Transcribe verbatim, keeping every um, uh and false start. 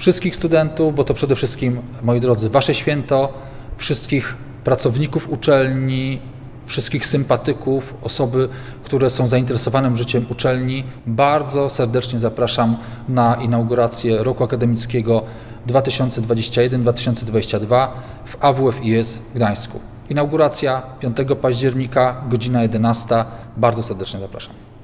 wszystkich studentów, bo to przede wszystkim, moi drodzy, wasze święto, wszystkich pracowników uczelni, wszystkich sympatyków, osoby, które są zainteresowane życiem uczelni. Bardzo serdecznie zapraszam na inaugurację roku akademickiego dwa tysiące dwudziesty pierwszy dwa tysiące dwudziesty drugi w A W F I S w Gdańsku. Inauguracja piątego października, godzina jedenasta. Bardzo serdecznie zapraszam.